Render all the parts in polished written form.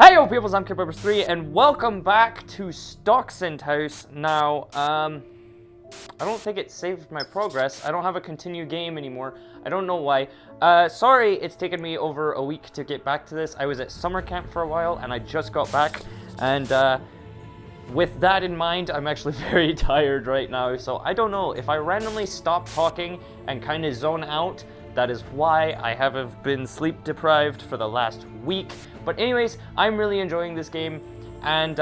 Hey all peoples, I'm KidPeppers3 and welcome back to Stocksynd House. Now, I don't think it saved my progress. I don't have a continue game anymore. I don't know why. Sorry, it's taken me over a week to get back to this. I was at summer camp for a while and I just got back. And with that in mind, I'm actually very tired right now. So I don't know, if I randomly stop talking and kind of zone out, that is why I have been sleep deprived for the last week. But anyways, I'm really enjoying this game. And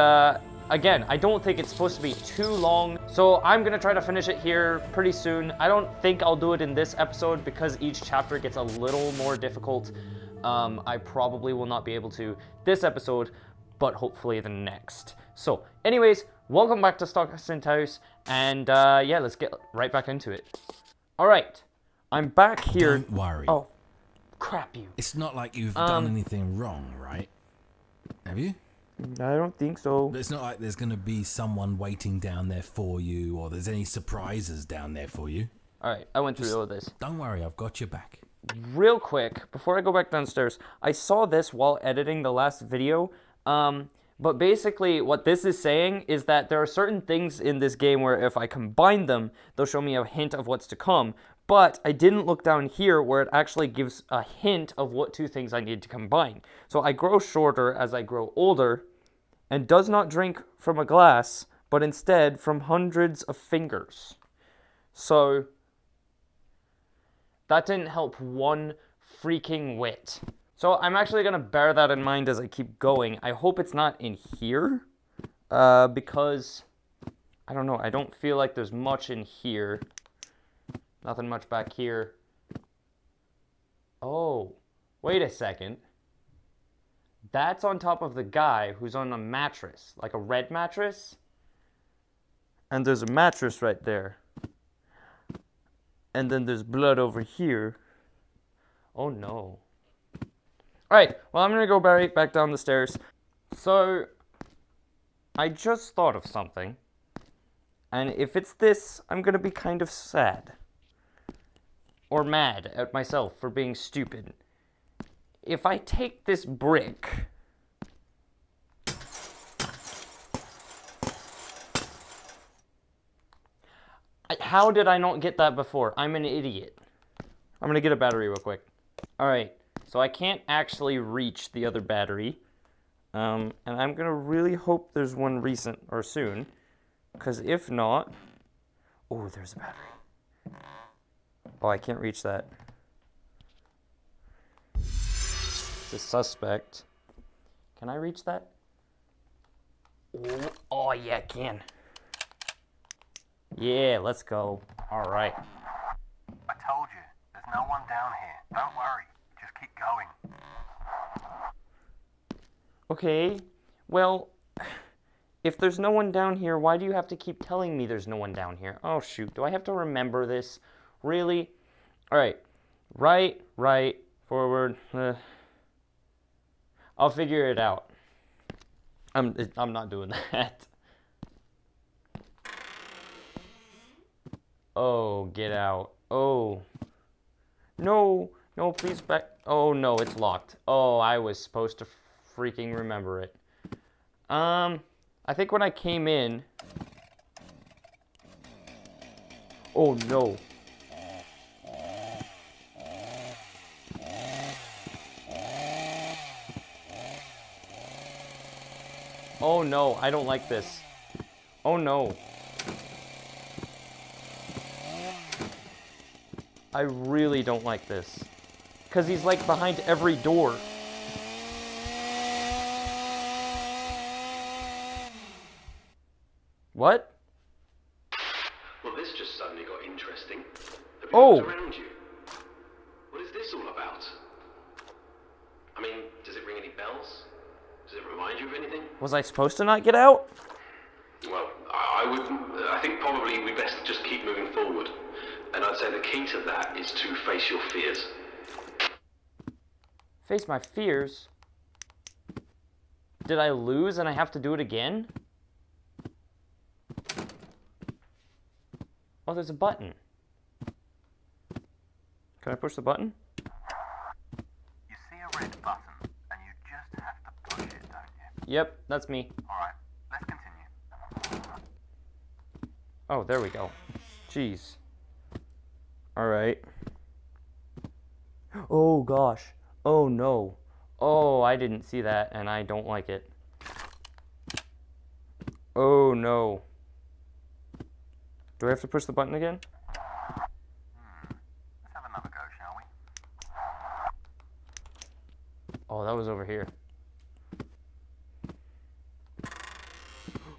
again, I don't think it's supposed to be too long. So I'm gonna try to finish it here pretty soon. I don't think I'll do it in this episode because each chapter gets a little more difficult. I probably will not be able to this episode, but hopefully the next. So anyways, welcome back to Stocksynd House. And yeah, let's get right back into it. All right. I'm back here. Don't worry. Oh, crap you. It's not like you've done anything wrong, right? Have you? I don't think so. But it's not like there's going to be someone waiting down there for you or there's any surprises down there for you. All right, I went through all of this. Don't worry, I've got your back. Real quick, before I go back downstairs, I saw this while editing the last video. But basically what this is saying is that there are certain things in this game where if I combine them, they'll show me a hint of what's to come. But I didn't look down here where it actually gives a hint of what two things I need to combine. So I grow shorter as I grow older and does not drink from a glass, but instead from hundreds of fingers. So that didn't help one freaking whit. So I'm actually going to bear that in mind as I keep going. I hope it's not in here because, I don't know, I don't feel like there's much in here. Nothing much back here. Oh, wait a second. That's on top of the guy who's on a mattress, like a red mattress. And there's a mattress right there. And then there's blood over here. Oh no. All right, well, I'm gonna go right back down the stairs. So I just thought of something. And if it's this, I'm gonna be kind of sad. Or mad at myself for being stupid. If I take this brick... How did I not get that before? I'm an idiot. I'm gonna get a battery real quick. Alright, so I can't actually reach the other battery. And I'm gonna really hope there's one recent or soon. Because if not... Oh, there's a battery. Oh, I can't reach that. It's a suspect. Can I reach that? Oh, yeah, I can. Yeah, let's go. All right. I told you, there's no one down here. Don't worry, just keep going. Okay, well, if there's no one down here, why do you have to keep telling me there's no one down here? Oh, shoot, do I have to remember this? Really? All right. Right, forward. I'll figure it out. I'm not doing that. Oh, get out. Oh. No. No, please back. Oh, no, it's locked. Oh, I was supposed to freaking remember it. I think when I came in... Oh, no. Oh no, I don't like this. Oh no. I really don't like this. Because he's like behind every door. What? Well, this just suddenly got interesting. Have you looked around you? What is this all about? I mean, does it ring any bells? Does it remind you of anything? Was I supposed to not get out? Well, I think probably we best just keep moving forward. And I'd say the key to that is to face your fears. Face my fears? Did I lose and I have to do it again? Oh, there's a button. Can I push the button? You see a red button. Yep, that's me. Alright, let's continue. Oh, there we go. Jeez. Alright. Oh gosh. Oh no. Oh, I didn't see that and I don't like it. Oh no. Do I have to push the button again? Let's have another go, shall we? Oh, that was over here.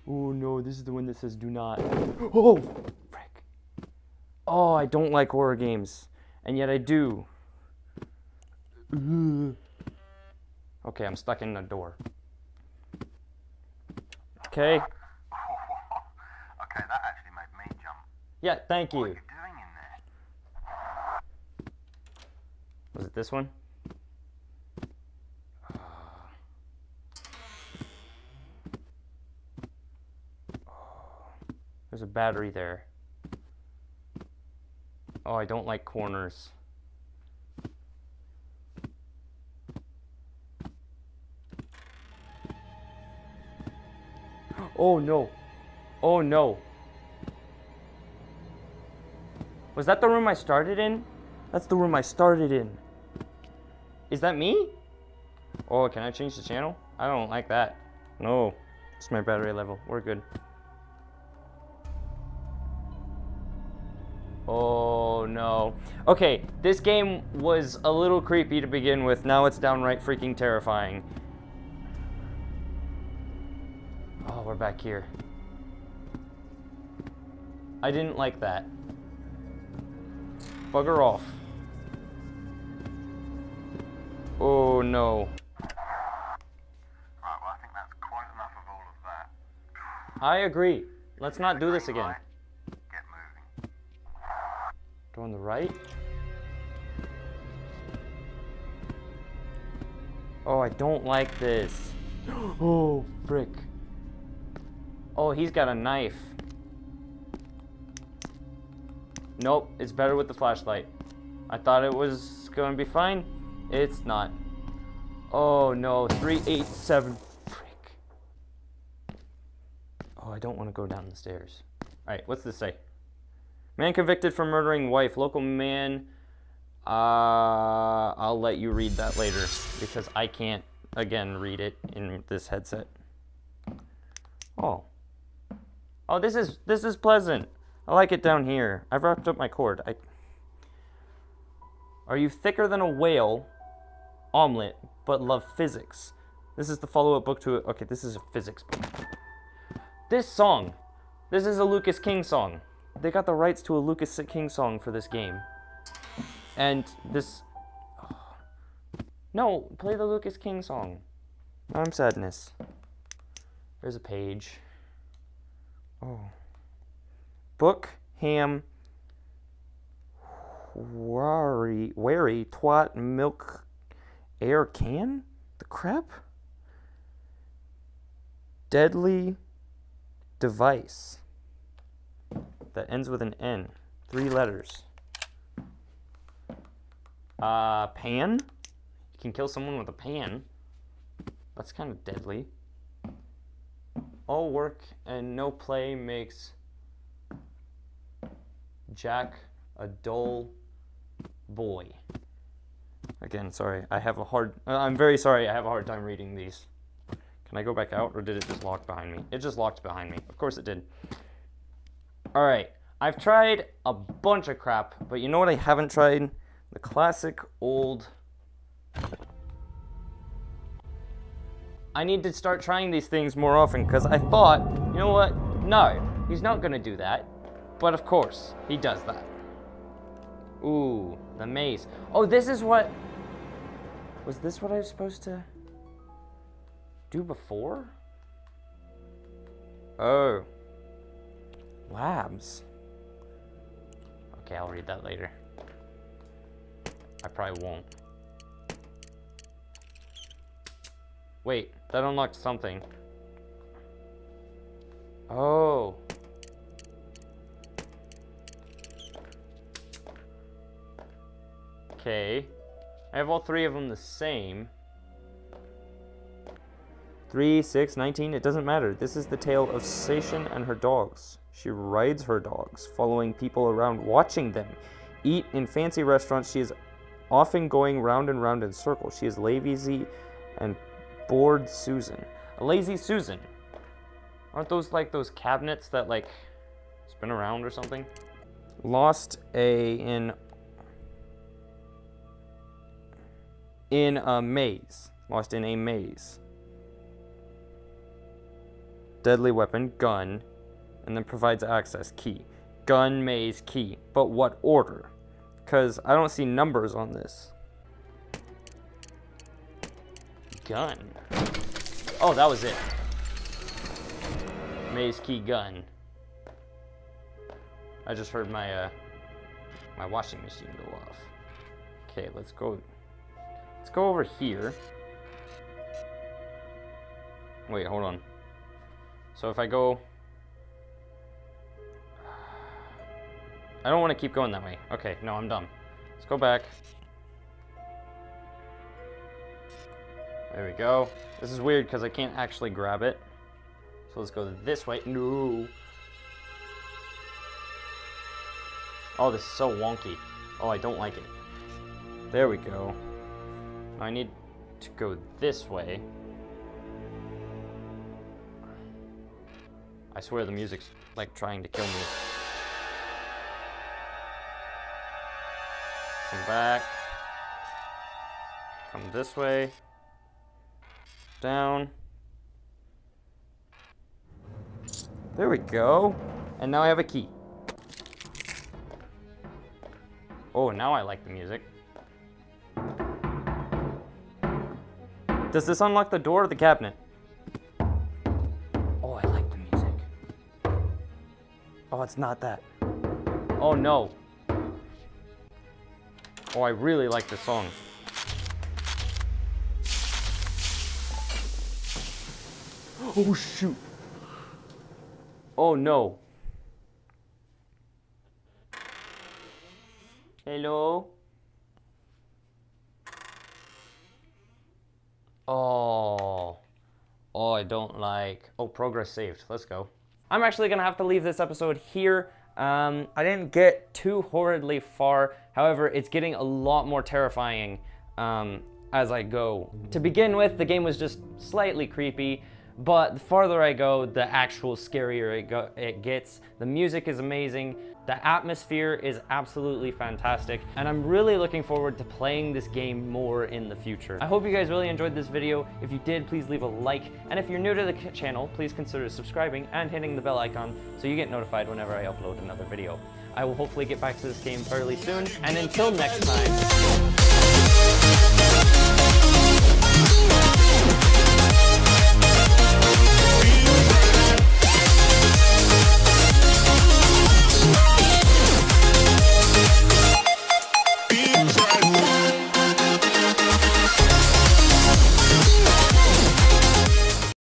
Oh no, this is the one that says do not. Oh, frick. Oh, I don't like horror games. And yet I do. Okay, I'm stuck in the door. Okay. Okay, that actually made me jump. Yeah, thank you. What are you doing in there? Was it this one? There's a battery there. Oh, I don't like corners. Oh no. Oh no. Was that the room I started in? That's the room I started in. Is that me? Oh, can I change the channel? I don't like that. No. It's my battery level. We're good. Oh no. Okay, this game was a little creepy to begin with. Now it's downright freaking terrifying. Oh, we're back here. I didn't like that. Bugger off. Oh no. Right, well I think that's quite enough of all of that. I agree. Let's not do this again. Get moving. Go on the right. Oh, I don't like this. Oh, frick. Oh, he's got a knife. Nope, it's better with the flashlight. I thought it was going to be fine. It's not. Oh no, 387. Frick. Oh, I don't want to go down the stairs. Alright, what's this say? Man convicted for murdering wife. Local man. I'll let you read that later because I can't, again, read it in this headset. Oh. Oh, this is pleasant. I like it down here. I've wrapped up my cord. Are you thicker than a whale omelet, but love physics? This is the follow-up book to it. Okay, this is a physics book. This song. This is a Lucas King song. They got the rights to a Lucas King song for this game. And this... No, play the Lucas King song. I'm sadness. There's a page. Oh. Book, ham, wary, twat, milk, air can? The crap? Deadly device. That ends with an N. 3 letters. Pan? You can kill someone with a pan. That's kind of deadly. All work and no play makes Jack a dull boy. Again, sorry, I have a hard... I'm very sorry I have a hard time reading these. Can I go back out, or did it just lock behind me? It just locked behind me. Of course it did. Alright, I've tried a bunch of crap, but you know what I haven't tried? The classic old... I need to start trying these things more often because I thought, you know what? No, he's not gonna do that. But of course, he does that. Ooh, the maze. Oh, this is what... Was this what I was supposed to do before? Oh. Labs. Okay, I'll read that later. I probably won't. Wait, that unlocked something. Oh. Okay. I have all 3 of them the same. 3, 6, 19, it doesn't matter. This is the tale of Station and her dogs. She rides her dogs, following people around, watching them eat in fancy restaurants. She is often going round and round in circles. She is lazy and bored Susan. A lazy Susan. Aren't those like those cabinets that like spin around or something? Lost in a maze. Lost in a maze. Deadly weapon, gun, and then provides access, key. Gun, maze, key. But what order? Because I don't see numbers on this. Gun. Oh, that was it. Maze, key, gun. I just heard my my washing machine go off. Okay, let's go. Let's go over here. Wait, hold on. So if I go... I don't want to keep going that way. Okay, no, I'm dumb. Let's go back. There we go. This is weird because I can't actually grab it. So let's go this way. No. Oh, this is so wonky. Oh, I don't like it. There we go. Now I need to go this way. I swear the music's like trying to kill me. Come back. Come this way. Down. There we go. And now I have a key. Oh, now I like the music. Does this unlock the door or the cabinet? Oh, it's not that. Oh, no. Oh, I really like this song. Oh, shoot. Oh, no. Hello? Oh. Oh, I don't like... Oh, progress saved. Let's go. I'm actually gonna have to leave this episode here. I didn't get too horridly far. However, it's getting a lot more terrifying as I go. To begin with, the game was just slightly creepy, but the farther I go, the actual scarier it gets. The music is amazing. The atmosphere is absolutely fantastic, and I'm really looking forward to playing this game more in the future. I hope you guys really enjoyed this video. If you did, please leave a like, and if you're new to the channel, please consider subscribing and hitting the bell icon so you get notified whenever I upload another video. I will hopefully get back to this game fairly soon, and until next time...